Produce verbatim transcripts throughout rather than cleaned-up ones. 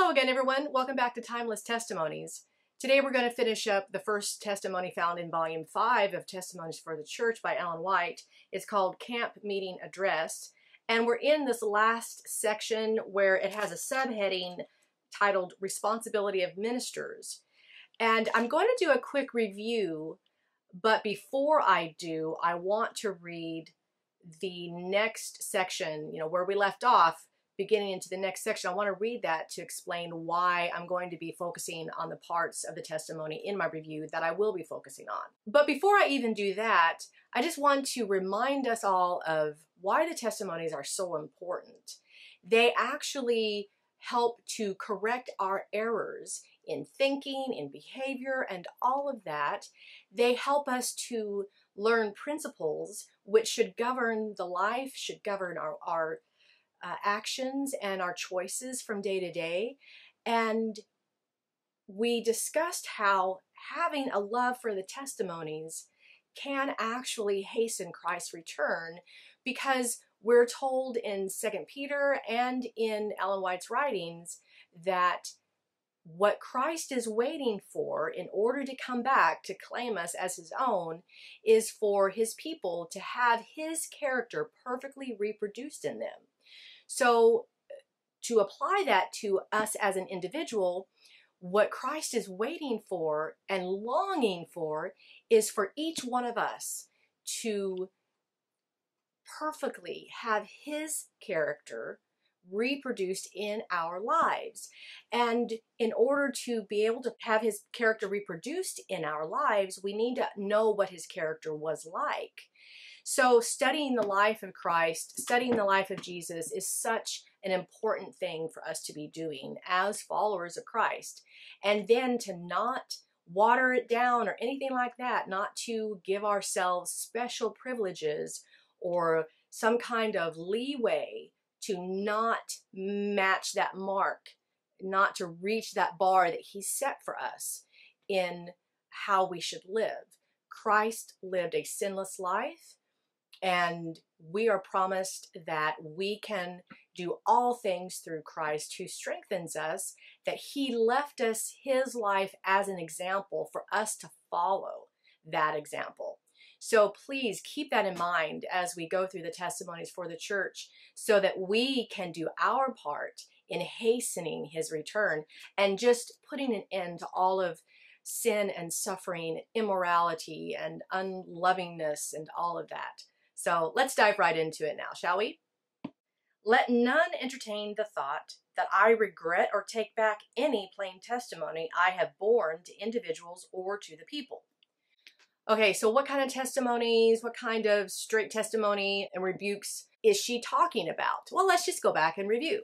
Hello again, everyone. Welcome back to Timeless Testimonies. Today we're going to finish up the first testimony found in Volume five of Testimonies for the Church by Ellen White. It's called Camp Meeting Address, and we're in this last section where it has a subheading titled Responsibility of Ministers. And I'm going to do a quick review, but before I do, I want to read the next section, you know, where we left off. Beginning into the next section, I want to read that to explain why I'm going to be focusing on the parts of the testimony in my review that I will be focusing on. But before I even do that, I just want to remind us all of why the testimonies are so important. They actually help to correct our errors in thinking, in behavior, and all of that. They help us to learn principles which should govern the life, should govern our, our Uh, actions and our choices from day to day. And we discussed how having a love for the testimonies can actually hasten Christ's return, because we're told in Second Peter and in Ellen White's writings that what Christ is waiting for in order to come back to claim us as his own is for his people to have his character perfectly reproduced in them. So to apply that to us as an individual, what Christ is waiting for and longing for is for each one of us to perfectly have his character reproduced in our lives. And in order to be able to have his character reproduced in our lives, we need to know what his character was like. So studying the life of Christ, studying the life of Jesus is such an important thing for us to be doing as followers of Christ. And then to not water it down or anything like that, not to give ourselves special privileges or some kind of leeway to not match that mark, not to reach that bar that he set for us in how we should live. Christ lived a sinless life. And we are promised that we can do all things through Christ who strengthens us, that he left us his life as an example for us to follow that example. So please keep that in mind as we go through the testimonies for the church, so that we can do our part in hastening his return and just putting an end to all of sin and suffering, immorality and unlovingness and all of that. So let's dive right into it now, shall we? Let none entertain the thought that I regret or take back any plain testimony I have borne to individuals or to the people. Okay, so what kind of testimonies, what kind of straight testimony and rebukes is she talking about? Well, let's just go back and review.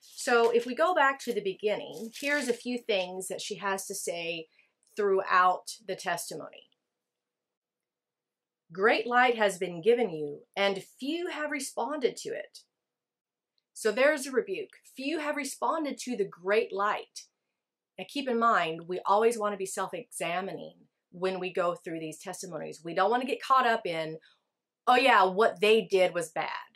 So if we go back to the beginning, here's a few things that she has to say throughout the testimony. Great light has been given you, and few have responded to it. So there's a rebuke. Few have responded to the great light. Now keep in mind, we always want to be self-examining when we go through these testimonies. We don't want to get caught up in, oh yeah, what they did was bad,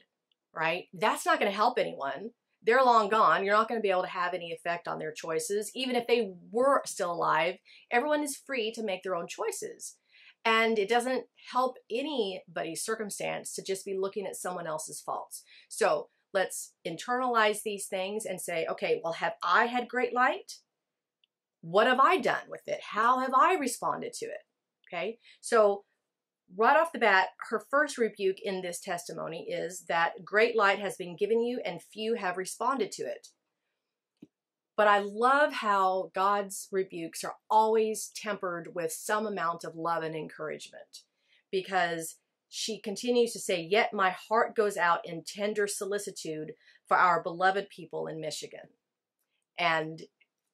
right? That's not going to help anyone. They're long gone. You're not going to be able to have any effect on their choices. Even if they were still alive, everyone is free to make their own choices. And it doesn't help anybody's circumstance to just be looking at someone else's faults. So let's internalize these things and say, okay, well, have I had great light? What have I done with it? How have I responded to it? Okay, so right off the bat, her first rebuke in this testimony is that great light has been given you and few have responded to it. But I love how God's rebukes are always tempered with some amount of love and encouragement, because she continues to say, yet my heart goes out in tender solicitude for our beloved people in Michigan. And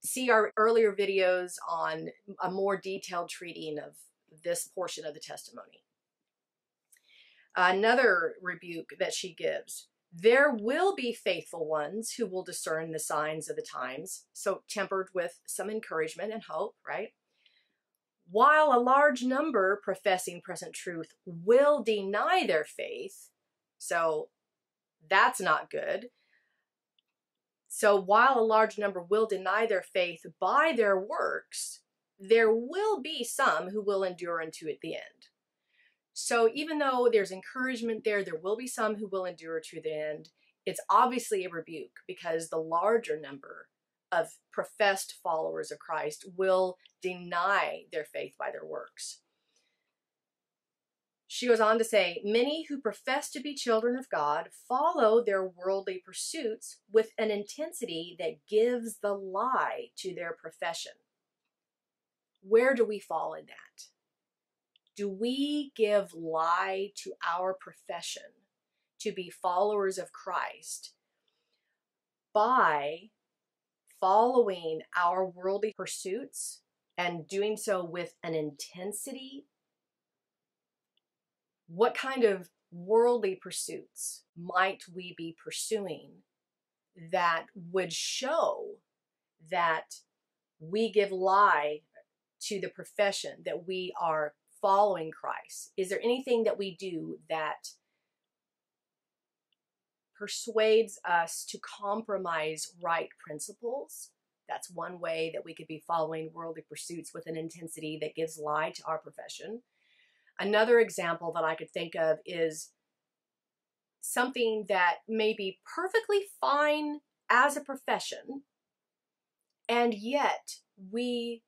see our earlier videos on a more detailed treating of this portion of the testimony. Another rebuke that she gives: there will be faithful ones who will discern the signs of the times, so tempered with some encouragement and hope, right? While a large number professing present truth will deny their faith, so that's not good. So while a large number will deny their faith by their works, there will be some who will endure unto the end. So even though there's encouragement there, there will be some who will endure to the end. It's obviously a rebuke because the larger number of professed followers of Christ will deny their faith by their works. She goes on to say, many who profess to be children of God follow their worldly pursuits with an intensity that gives the lie to their profession. Where do we fall in that? Do we give lie to our profession to be followers of Christ by following our worldly pursuits and doing so with an intensity? What kind of worldly pursuits might we be pursuing that would show that we give lie to the profession that we are following Christ? Is there anything that we do that persuades us to compromise right principles? That's one way that we could be following worldly pursuits with an intensity that gives lie to our profession. Another example that I could think of is something that may be perfectly fine as a profession, and yet we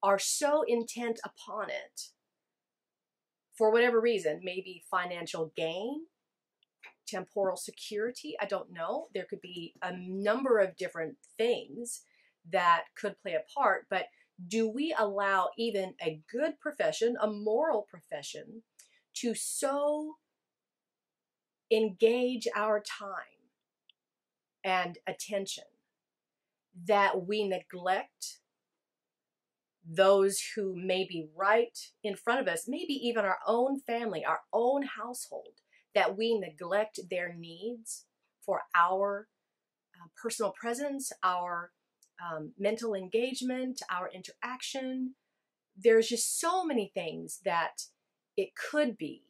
are so intent upon it for whatever reason, maybe financial gain, temporal security, I don't know. There could be a number of different things that could play a part, but do we allow even a good profession, a moral profession, to so engage our time and attention that we neglect those who may be right in front of us, maybe even our own family, our own household, that we neglect their needs for our uh, personal presence, our Um, mental engagement, our interaction? There's just so many things that it could be,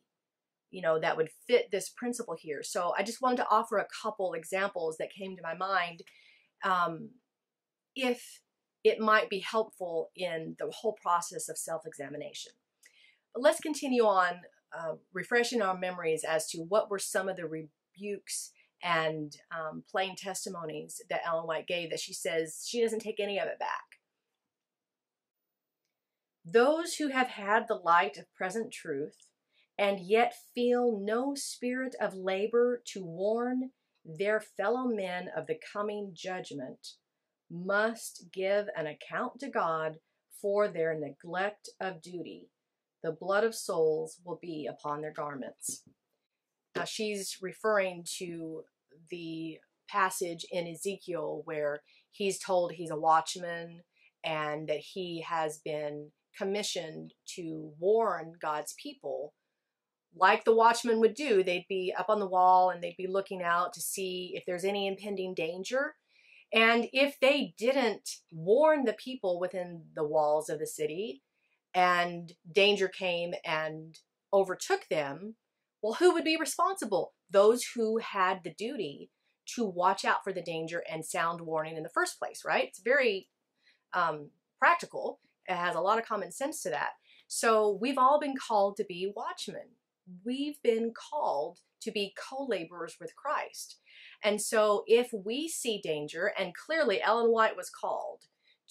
you know, that would fit this principle here. So I just wanted to offer a couple examples that came to my mind, um, if it might be helpful in the whole process of self-examination. But let's continue on uh, refreshing our memories as to what were some of the rebukes and um, plain testimonies that Ellen White gave that she says she doesn't take any of it back. Those who have had the light of present truth and yet feel no spirit of labor to warn their fellow men of the coming judgment must give an account to God for their neglect of duty. The blood of souls will be upon their garments. Now she's referring to the passage in Ezekiel where he's told he's a watchman and that he has been commissioned to warn God's people. Like the watchman would do, they'd be up on the wall and they'd be looking out to see if there's any impending danger. And if they didn't warn the people within the walls of the city and danger came and overtook them, well, who would be responsible? Those who had the duty to watch out for the danger and sound warning in the first place, right? It's very um, practical. It has a lot of common sense to that. So we've all been called to be watchmen. We've been called to be co-laborers with Christ. And so if we see danger, and clearly Ellen White was called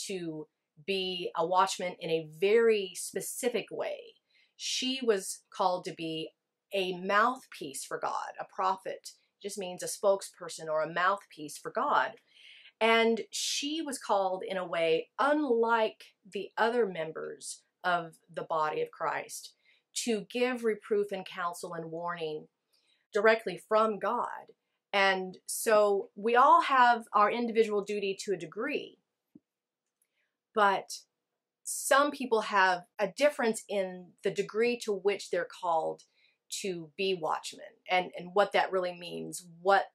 to be a watchman in a very specific way. She was called to be a mouthpiece for God. A prophet just means a spokesperson or a mouthpiece for God. And she was called in a way unlike the other members of the body of Christ to give reproof and counsel and warning directly from God. And so we all have our individual duty to a degree, but some people have a difference in the degree to which they're called to be watchmen and, and what that really means, what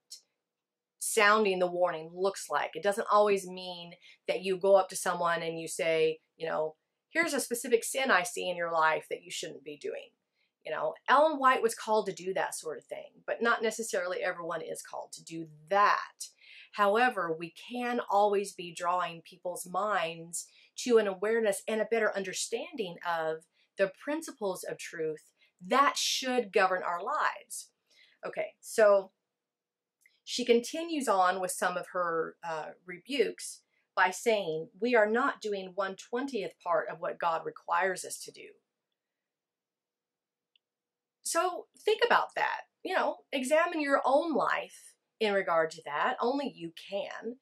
sounding the warning looks like. It doesn't always mean that you go up to someone and you say, you know, here's a specific sin I see in your life that you shouldn't be doing. You know, Ellen White was called to do that sort of thing, but not necessarily everyone is called to do that. However, we can always be drawing people's minds to an awareness and a better understanding of the principles of truth that should govern our lives. Okay, so she continues on with some of her uh, rebukes by saying, we are not doing one twentieth part of what God requires us to do. So think about that. You know, examine your own life in regard to that. Only you can.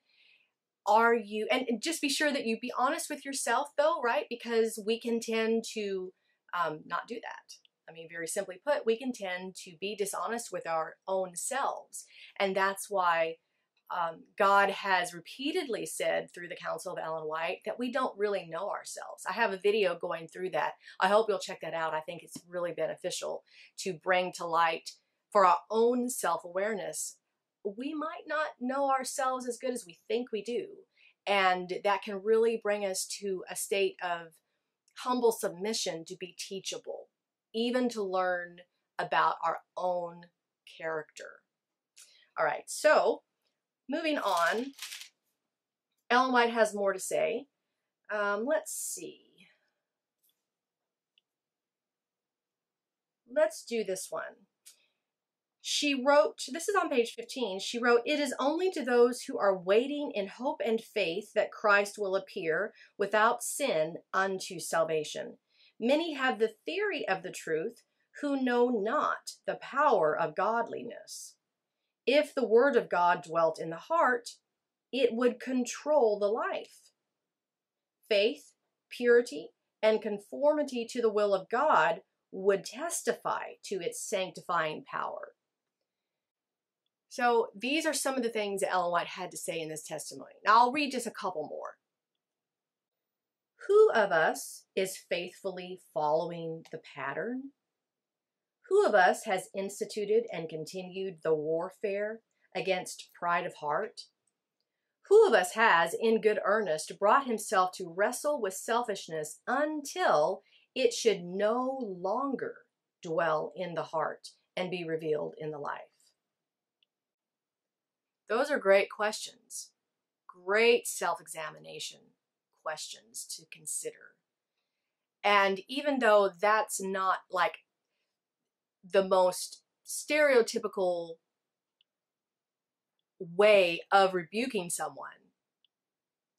Are you, and just be sure that you be honest with yourself though, right? Because we can tend to um, not do that. I mean, very simply put, we can tend to be dishonest with our own selves. And that's why um, God has repeatedly said through the Council of Ellen White that we don't really know ourselves. I have a video going through that. I hope you'll check that out. I think it's really beneficial to bring to light for our own self-awareness. We might not know ourselves as good as we think we do. And that can really bring us to a state of humble submission to be teachable, even to learn about our own character. All right, so moving on, Ellen White has more to say. Um, let's see. Let's do this one. She wrote, this is on page fifteen, she wrote, "It is only to those who are waiting in hope and faith that Christ will appear without sin unto salvation. Many have the theory of the truth who know not the power of godliness. If the word of God dwelt in the heart, it would control the life. Faith, purity, and conformity to the will of God would testify to its sanctifying power." So these are some of the things that Ellen White had to say in this testimony. Now I'll read just a couple more. Who of us is faithfully following the pattern? Who of us has instituted and continued the warfare against pride of heart? Who of us has, in good earnest, brought himself to wrestle with selfishness until it should no longer dwell in the heart and be revealed in the life? Those are great questions, great self-examination questions to consider. And even though that's not like the most stereotypical way of rebuking someone,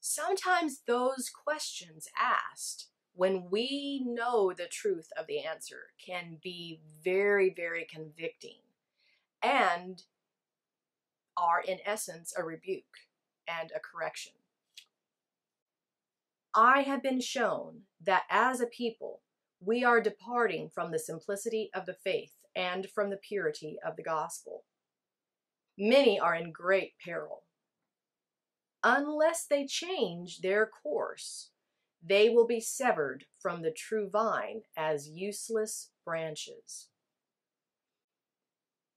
sometimes those questions asked when we know the truth of the answer can be very, very convicting and are in essence a rebuke and a correction. I have been shown that as a people, we are departing from the simplicity of the faith and from the purity of the gospel. Many are in great peril. Unless they change their course, they will be severed from the true vine as useless branches.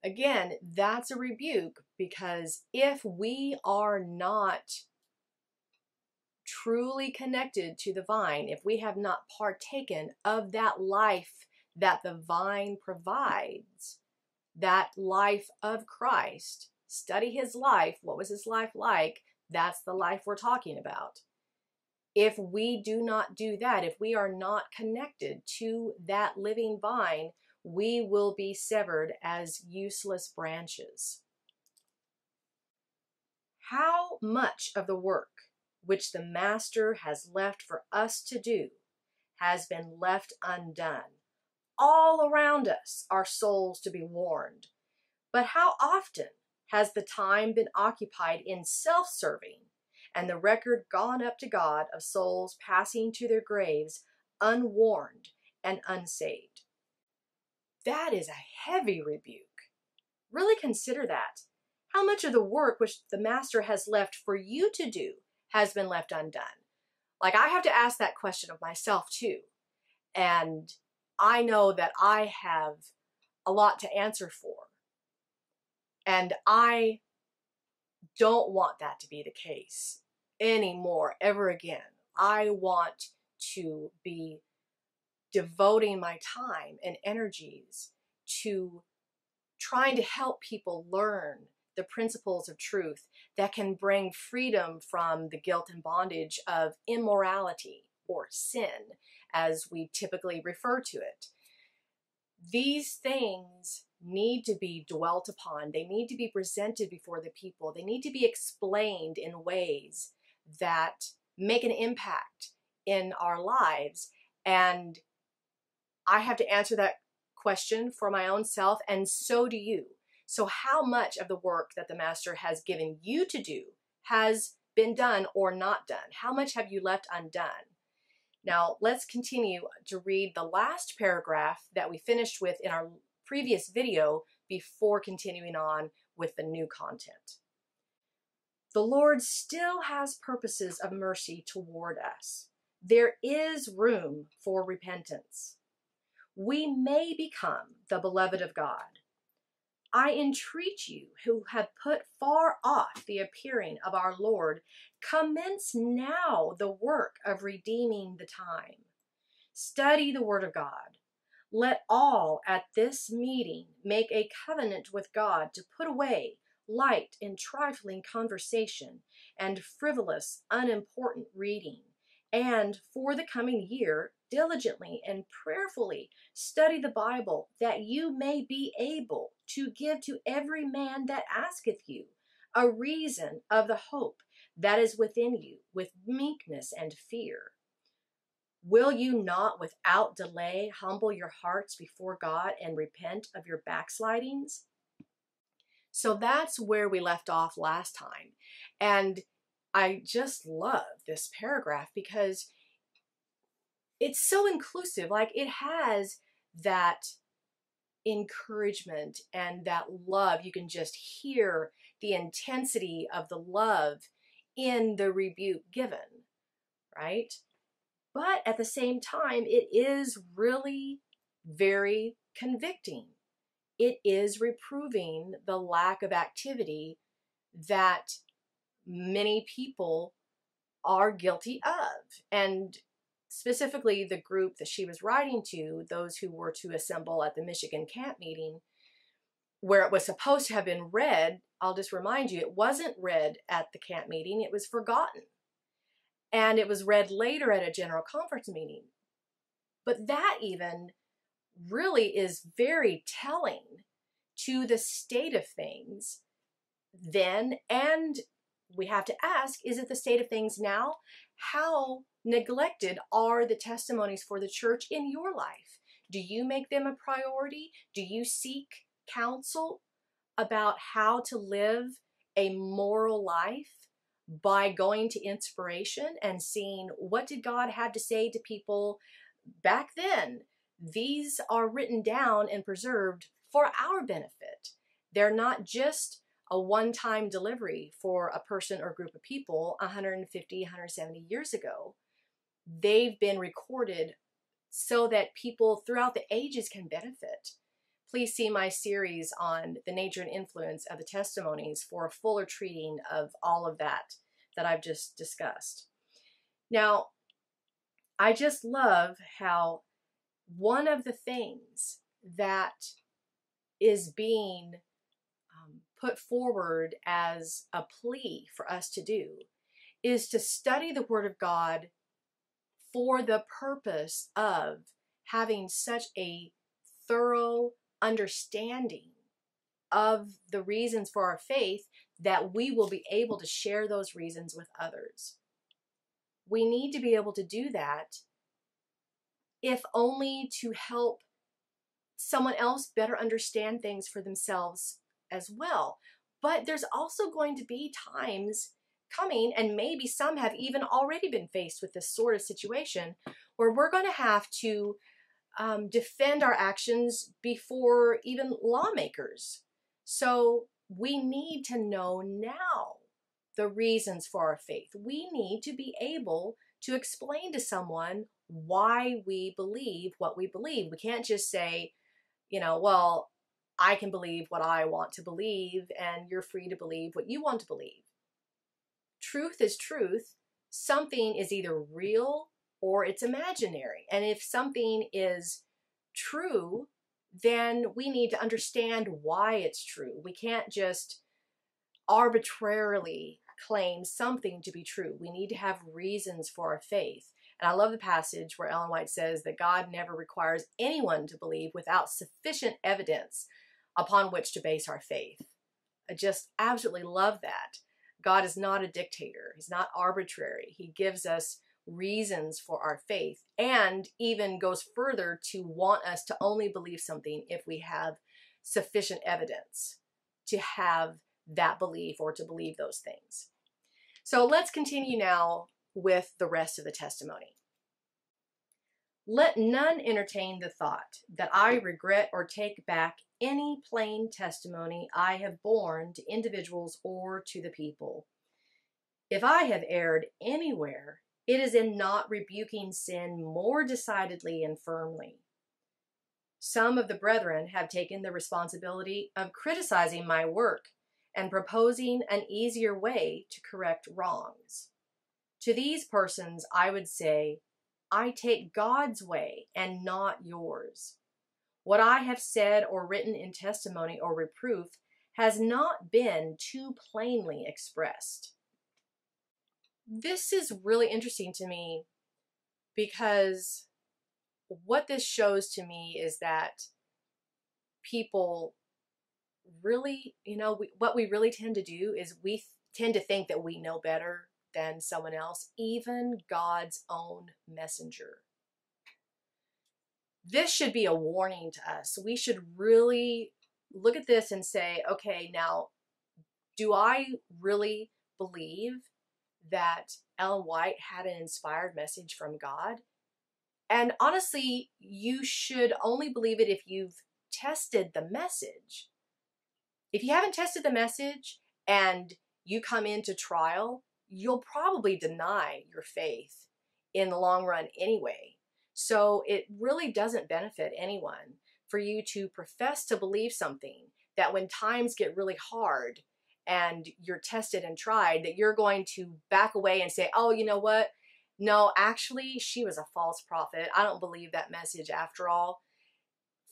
Again, that's a rebuke, because if we are not truly connected to the vine, if we have not partaken of that life that the vine provides, that life of Christ, study his life. What was his life like? That's the life we're talking about. If we do not do that, if we are not connected to that living vine, we will be severed as useless branches. How much of the work which the Master has left for us to do has been left undone? All around us are souls to be warned. But how often has the time been occupied in self-serving, and the record gone up to God of souls passing to their graves unwarned and unsaved? That is a heavy rebuke. Really consider that. How much of the work which the Master has left for you to do has been left undone? Like, I have to ask that question of myself too. And I know that I have a lot to answer for. And I don't want that to be the case anymore, ever again. I want to be devoting my time and energies to trying to help people learn the principles of truth that can bring freedom from the guilt and bondage of immorality or sin, as we typically refer to it. These things need to be dwelt upon. They need to be presented before the people. They need to be explained in ways that make an impact in our lives. And I have to answer that question for my own self, and so do you. So how much of the work that the Master has given you to do has been done or not done? How much have you left undone? Now, let's continue to read the last paragraph that we finished with in our previous video before continuing on with the new content. The Lord still has purposes of mercy toward us. There is room for repentance. We may become the beloved of God. I entreat you who have put far off the appearing of our Lord, commence now the work of redeeming the time. Study the Word of God. Let all at this meeting make a covenant with God to put away light and trifling conversation and frivolous, unimportant reading, and for the coming year, diligently and prayerfully study the Bible, that you may be able to give to every man that asketh you a reason of the hope that is within you with meekness and fear. Will you not without delay humble your hearts before God and repent of your backslidings? So that's where we left off last time. And I just love this paragraph because it's so inclusive. Like, it has that encouragement and that love. You can just hear the intensity of the love in the rebuke given, right? But at the same time, it is really very convicting. It is reproving the lack of activity that many people are guilty of. And specifically the group that she was writing to, those who were to assemble at the Michigan camp meeting, where it was supposed to have been read. I'll just remind you, it wasn't read at the camp meeting. It was forgotten. And it was read later at a General Conference meeting. But that even really is very telling to the state of things then, and we have to ask, is it the state of things now? How neglected are the testimonies for the church in your life? Do you make them a priority? Do you seek counsel about how to live a moral life by going to inspiration and seeing what did God have to say to people back then? These are written down and preserved for our benefit. They're not just a one-time delivery for a person or group of people one hundred fifty, one hundred seventy years ago. They've been recorded so that people throughout the ages can benefit. Please see my series on the nature and influence of the testimonies for a fuller treating of all of that that I've just discussed. Now, I just love how one of the things that is being um, put forward as a plea for us to do is to study the Word of God for the purpose of having such a thorough understanding of the reasons for our faith that we will be able to share those reasons with others. We need to be able to do that, if only to help someone else better understand things for themselves as well. But there's also going to be times coming, and maybe some have even already been faced with this sort of situation, where we're going to have to um, defend our actions before even lawmakers. So we need to know now the reasons for our faith. We need to be able to explain to someone why we believe what we believe. We can't just say, you know, well, I can believe what I want to believe and you're free to believe what you want to believe. Truth is truth. Something is either real or it's imaginary. And if something is true, then we need to understand why it's true. We can't just arbitrarily claim something to be true. We need to have reasons for our faith. And I love the passage where Ellen White says that God never requires anyone to believe without sufficient evidence upon which to base our faith. I just absolutely love that. God is not a dictator. He's not arbitrary. He gives us reasons for our faith and even goes further to want us to only believe something if we have sufficient evidence to have that belief or to believe those things. So let's continue now with the rest of the testimony. Let none entertain the thought that I regret or take back any plain testimony I have borne to individuals or to the people. If I have erred anywhere, it is in not rebuking sin more decidedly and firmly. Some of the brethren have taken the responsibility of criticizing my work and proposing an easier way to correct wrongs. To these persons, I would say, I take God's way and not yours. What I have said or written in testimony or reproof has not been too plainly expressed. This is really interesting to me because what this shows to me is that people really, you know, we, what we really tend to do is we tend to think that we know better than someone else, even God's own messenger. This should be a warning to us. We should really look at this and say, okay, now, do I really believe that Ellen White had an inspired message from God? And honestly, you should only believe it if you've tested the message. If you haven't tested the message and you come into trial, you'll probably deny your faith in the long run anyway. So it really doesn't benefit anyone for you to profess to believe something that when times get really hard and you're tested and tried, that you're going to back away and say, oh, you know what? No, actually, she was a false prophet. I don't believe that message after all.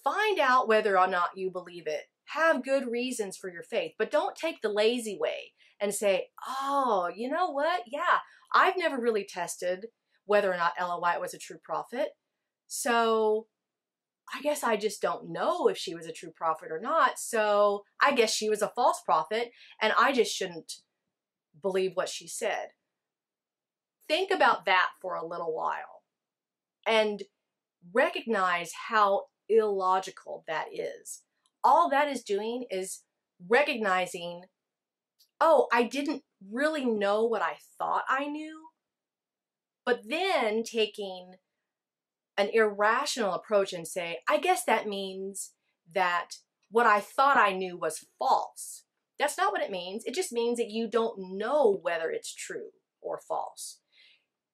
Find out whether or not you believe it. Have good reasons for your faith, but don't take the lazy way and say, oh, you know what? Yeah, I've never really tested whether or not Ellen White was a true prophet. So I guess I just don't know if she was a true prophet or not. So I guess she was a false prophet and I just shouldn't believe what she said. Think about that for a little while and recognize how illogical that is. All that is doing is recognizing, oh, I didn't really know what I thought I knew, but then taking an irrational approach and say, I guess that means that what I thought I knew was false. That's not what it means. It just means that you don't know whether it's true or false.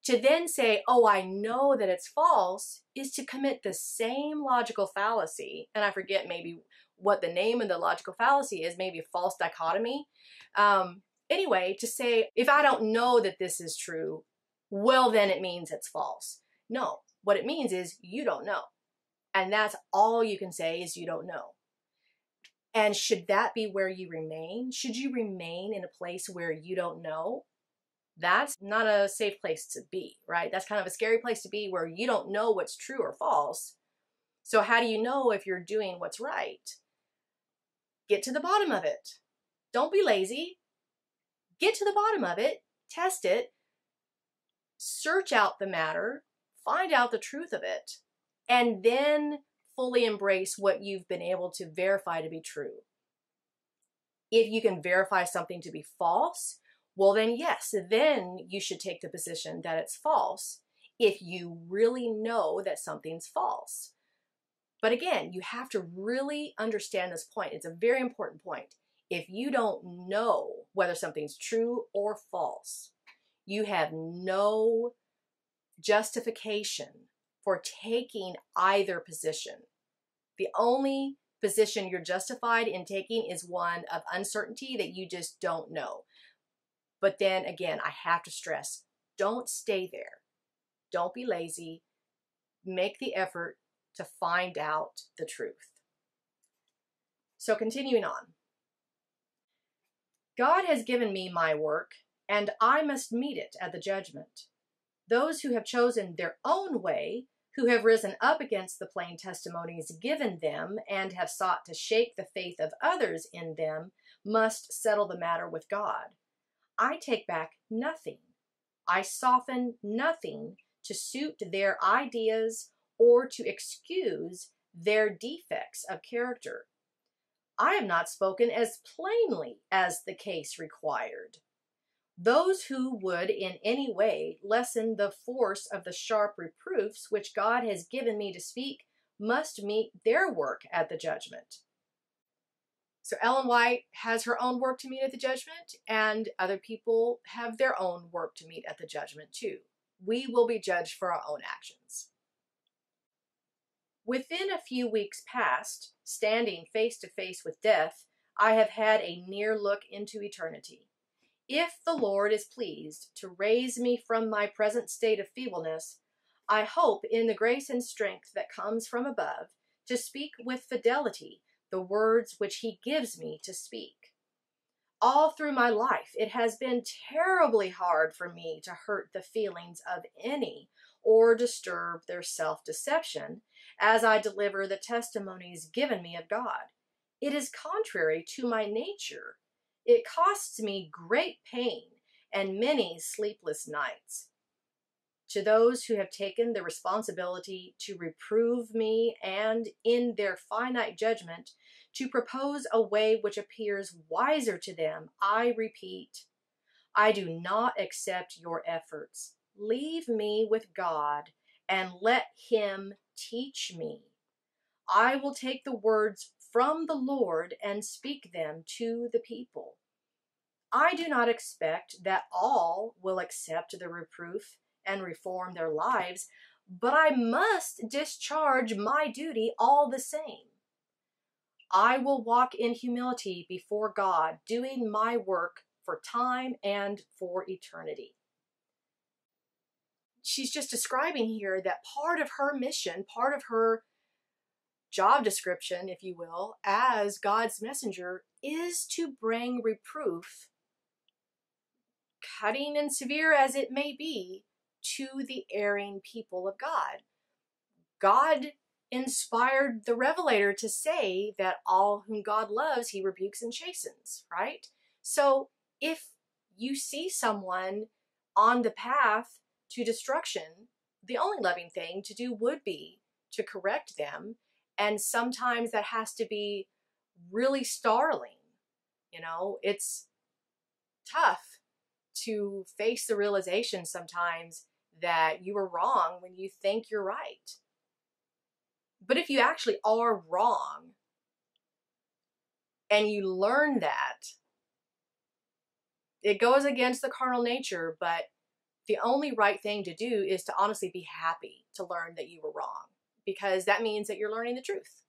To then say, oh, I know that it's false, is to commit the same logical fallacy, and I forget maybe what the name of the logical fallacy is, maybe false dichotomy. Um, anyway, to say, if I don't know that this is true, well, then it means it's false. No, what it means is you don't know. And that's all you can say is you don't know. And should that be where you remain? Should you remain in a place where you don't know? That's not a safe place to be, right? That's kind of a scary place to be where you don't know what's true or false. So how do you know if you're doing what's right? Get to the bottom of it. Don't be lazy. Get to the bottom of it. Test it. Search out the matter. Find out the truth of it. And then fully embrace what you've been able to verify to be true. If you can verify something to be false, well then yes, then you should take the position that it's false if you really know that something's false. But again, you have to really understand this point. It's a very important point. If you don't know whether something's true or false, you have no justification for taking either position. The only position you're justified in taking is one of uncertainty that you just don't know. But then again, I have to stress, don't stay there. Don't be lazy. Make the effort to find out the truth. So continuing on. God has given me my work, and I must meet it at the judgment. Those who have chosen their own way, who have risen up against the plain testimonies given them, and have sought to shake the faith of others in them, must settle the matter with God. I take back nothing. I soften nothing to suit their ideas or to excuse their defects of character. I have not spoken as plainly as the case required. Those who would in any way lessen the force of the sharp reproofs which God has given me to speak must meet their work at the judgment. So Ellen White has her own work to meet at the judgment, and other people have their own work to meet at the judgment too. We will be judged for our own actions. Within a few weeks past, standing face to face with death, I have had a near look into eternity. If the Lord is pleased to raise me from my present state of feebleness, I hope in the grace and strength that comes from above to speak with fidelity the words which he gives me to speak. All through my life, it has been terribly hard for me to hurt the feelings of any or disturb their self-deception as I deliver the testimonies given me of God. It is contrary to my nature. It costs me great pain and many sleepless nights. To those who have taken the responsibility to reprove me and, in their finite judgment, to propose a way which appears wiser to them, I repeat, I do not accept your efforts. Leave me with God and let him teach me. I will take the words from the Lord and speak them to the people. I do not expect that all will accept the reproof and reform their lives, but I must discharge my duty all the same. I will walk in humility before God, doing my work for time and for eternity. She's just describing here that part of her mission, part of her job description, if you will, as God's messenger is to bring reproof, cutting and severe as it may be, to the erring people of God. God inspired the Revelator to say that all whom God loves, he rebukes and chastens, right? So if you see someone on the path to destruction, the only loving thing to do would be to correct them. And sometimes that has to be really startling. You know, it's tough to face the realization sometimes that you were wrong when you think you're right. But if you actually are wrong and you learn that, it goes against the carnal nature, but the only right thing to do is to honestly be happy to learn that you were wrong, because that means that you're learning the truth.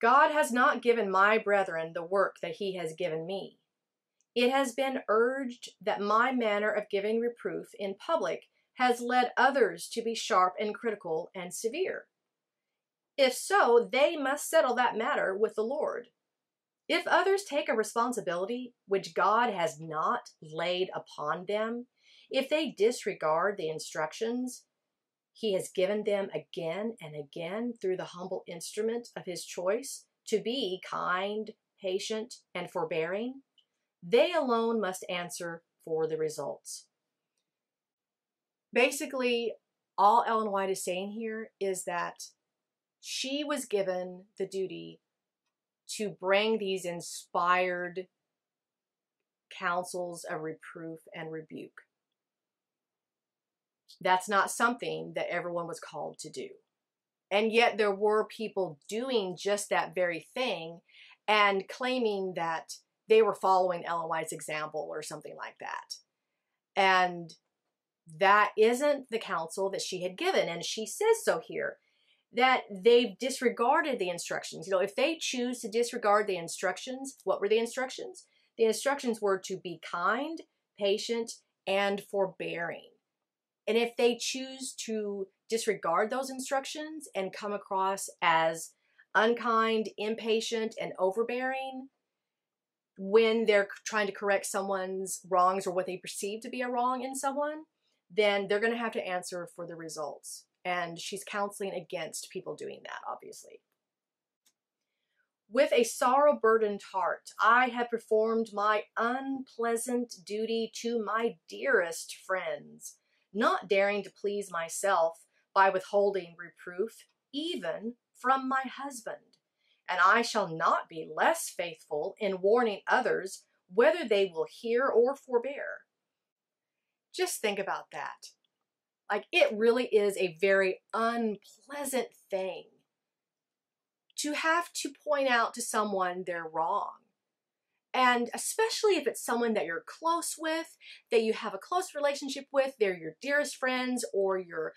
God has not given my brethren the work that he has given me. It has been urged that my manner of giving reproof in public has led others to be sharp and critical and severe. If so, they must settle that matter with the Lord. If others take a responsibility which God has not laid upon them, if they disregard the instructions he has given them again and again through the humble instrument of his choice to be kind, patient, and forbearing, they alone must answer for the results. Basically, all Ellen White is saying here is that she was given the duty to bring these inspired counsels of reproof and rebuke. That's not something that everyone was called to do. And yet there were people doing just that very thing and claiming that they were following Ellen White's example or something like that. And that isn't the counsel that she had given. And she says so here, that they've disregarded the instructions. You know, if they choose to disregard the instructions, what were the instructions? The instructions were to be kind, patient, and forbearing. And if they choose to disregard those instructions and come across as unkind, impatient, and overbearing, when they're trying to correct someone's wrongs or what they perceive to be a wrong in someone, then they're going to have to answer for the results. And she's counseling against people doing that, obviously. With a sorrow-burdened heart, I have performed my unpleasant duty to my dearest friends, not daring to please myself by withholding reproof, even from my husband. And I shall not be less faithful in warning others, whether they will hear or forbear. Just think about that. Like, it really is a very unpleasant thing to have to point out to someone they're wrong. And especially if it's someone that you're close with, that you have a close relationship with, they're your dearest friends or your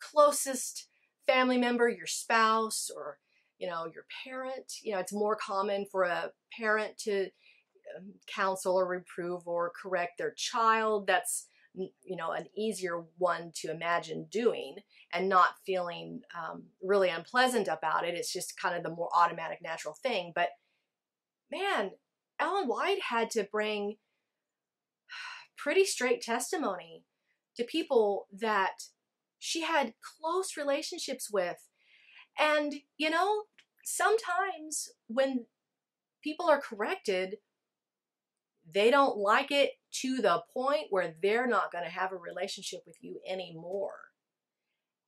closest family member, your spouse, or, you know, your parent. You know, it's more common for a parent to counsel or reprove or correct their child. That's, you know, an easier one to imagine doing and not feeling um, really unpleasant about it. It's just kind of the more automatic, natural thing. But man, Ellen White had to bring pretty straight testimony to people that she had close relationships with. And, you know, sometimes when people are corrected, they don't like it to the point where they're not going to have a relationship with you anymore.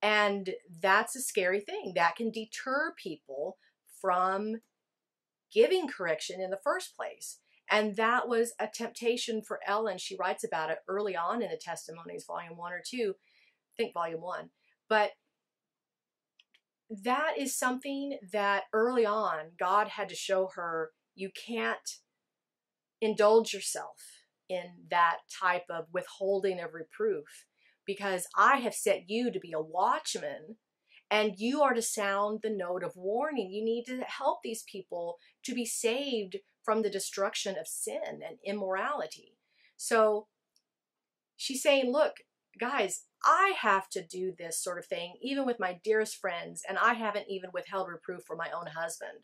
And that's a scary thing. That can deter people from giving correction in the first place. And that was a temptation for Ellen. She writes about it early on in the Testimonies, Volume one or two. I think Volume one. But that is something that early on, God had to show her, you can't indulge yourself in that type of withholding of reproof, because I have set you to be a watchman and you are to sound the note of warning. You need to help these people to be saved from the destruction of sin and immorality. So she's saying, look, guys, I have to do this sort of thing, even with my dearest friends, and I haven't even withheld reproof for my own husband.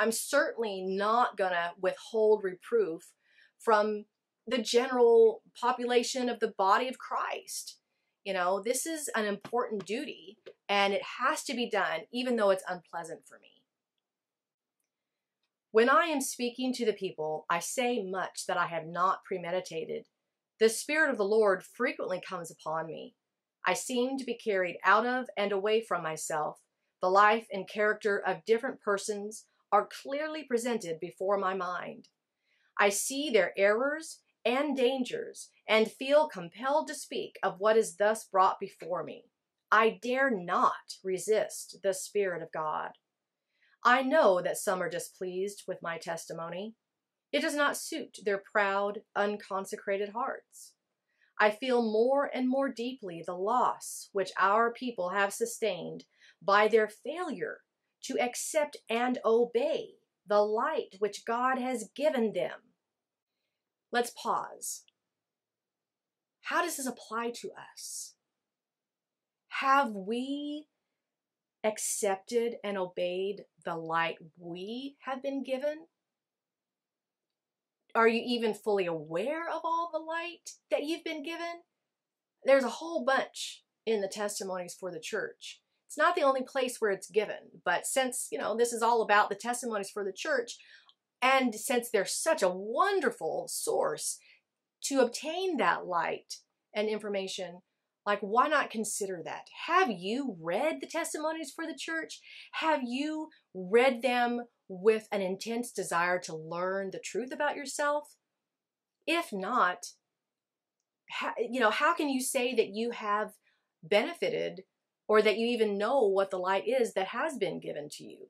I'm certainly not going to withhold reproof from the general population of the body of Christ. You know, this is an important duty, and it has to be done, even though it's unpleasant for me. When I am speaking to the people, I say much that I have not premeditated. The Spirit of the Lord frequently comes upon me. I seem to be carried out of and away from myself. The life and character of different persons are clearly presented before my mind. I see their errors and dangers and feel compelled to speak of what is thus brought before me. I dare not resist the Spirit of God. I know that some are displeased with my testimony. It does not suit their proud, unconsecrated hearts. I feel more and more deeply the loss which our people have sustained by their failure to accept and obey the light which God has given them. Let's pause. How does this apply to us? Have we accepted and obeyed the light we have been given? Are you even fully aware of all the light that you've been given? There's a whole bunch in the Testimonies for the Church. It's not the only place where it's given, but since, you know, this is all about the Testimonies for the Church, and since they're such a wonderful source to obtain that light and information, like, why not consider that? Have you read the Testimonies for the Church? Have you read them with an intense desire to learn the truth about yourself? If not, how, you know, how can you say that you have benefited or that you even know what the light is that has been given to you?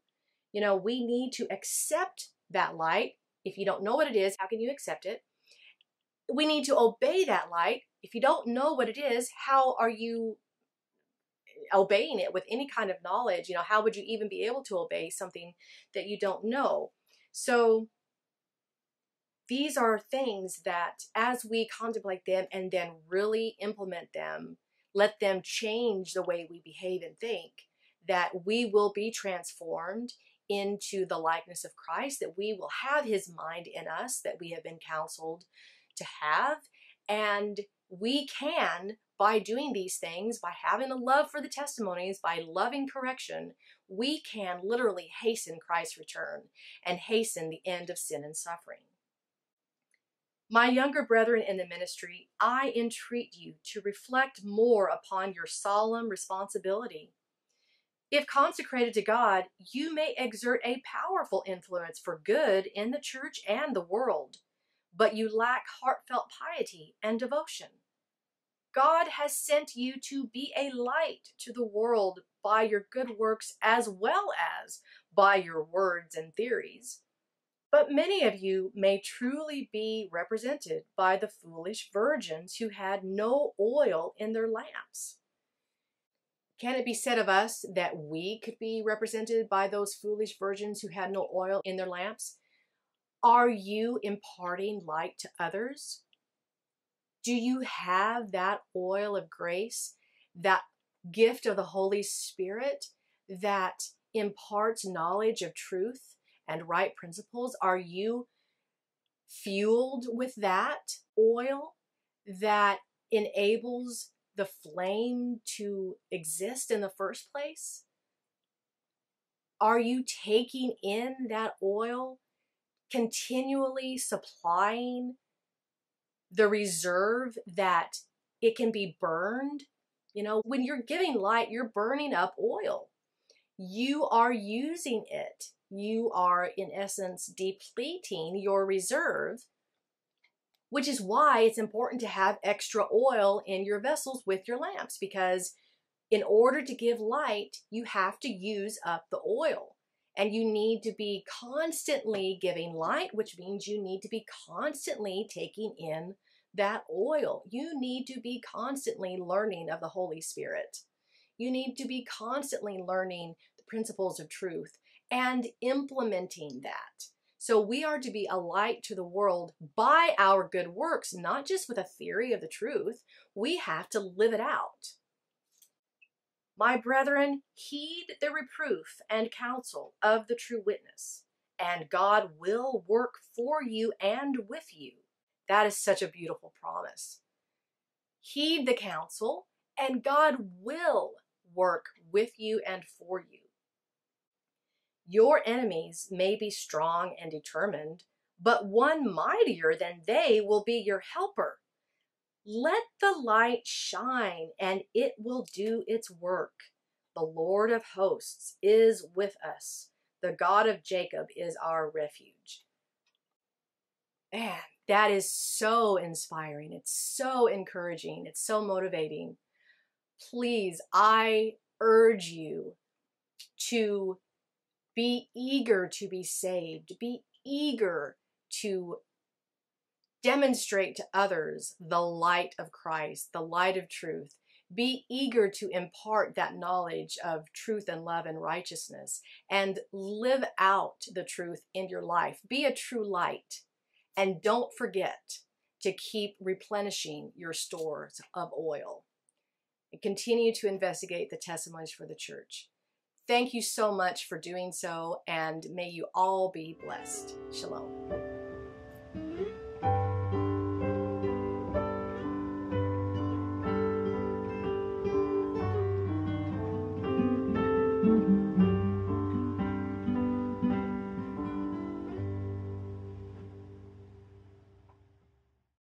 You know, we need to accept that light. If you don't know what it is, how can you accept it? We need to obey that light. If you don't know what it is, how are you obeying it with any kind of knowledge? You know, how would you even be able to obey something that you don't know? So these are things that as we contemplate them and then really implement them, let them change the way we behave and think, that we will be transformed into the likeness of Christ, that we will have his mind in us that we have been counseled to have. And we can, by doing these things, by having a love for the testimonies, by loving correction, we can literally hasten Christ's return and hasten the end of sin and suffering. My younger brethren in the ministry, I entreat you to reflect more upon your solemn responsibility. If consecrated to God, you may exert a powerful influence for good in the church and the world, but you lack heartfelt piety and devotion. God has sent you to be a light to the world by your good works as well as by your words and theories. But many of you may truly be represented by the foolish virgins who had no oil in their lamps. Can it be said of us that we could be represented by those foolish virgins who had no oil in their lamps? Are you imparting light to others? Do you have that oil of grace, that gift of the Holy Spirit that imparts knowledge of truth and right principles? Are you fueled with that oil that enables the flame to exist in the first place? Are you taking in that oil, continually supplying the reserve that it can be burned? You know, when you're giving light, you're burning up oil. You are using it. You are, in essence, depleting your reserve, which is why it's important to have extra oil in your vessels with your lamps, because in order to give light, you have to use up the oil. And you need to be constantly giving light, which means you need to be constantly taking in that oil. You need to be constantly learning of the Holy Spirit. You need to be constantly learning the principles of truth and implementing that. So we are to be a light to the world by our good works, not just with a theory of the truth. We have to live it out. My brethren, heed the reproof and counsel of the true witness, and God will work for you and with you. That is such a beautiful promise. Heed the counsel, and God will work with you and for you. Your enemies may be strong and determined, but one mightier than they will be your helper. Let the light shine, and it will do its work. The Lord of hosts is with us. The God of Jacob is our refuge. Man, that is so inspiring. It's so encouraging. It's so motivating. Please, I urge you to be eager to be saved. Be eager to demonstrate to others the light of Christ, the light of truth. Be eager to impart that knowledge of truth and love and righteousness, and live out the truth in your life. Be a true light, and don't forget to keep replenishing your stores of oil. And continue to investigate the testimonies for the church. Thank you so much for doing so, and may you all be blessed. Shalom.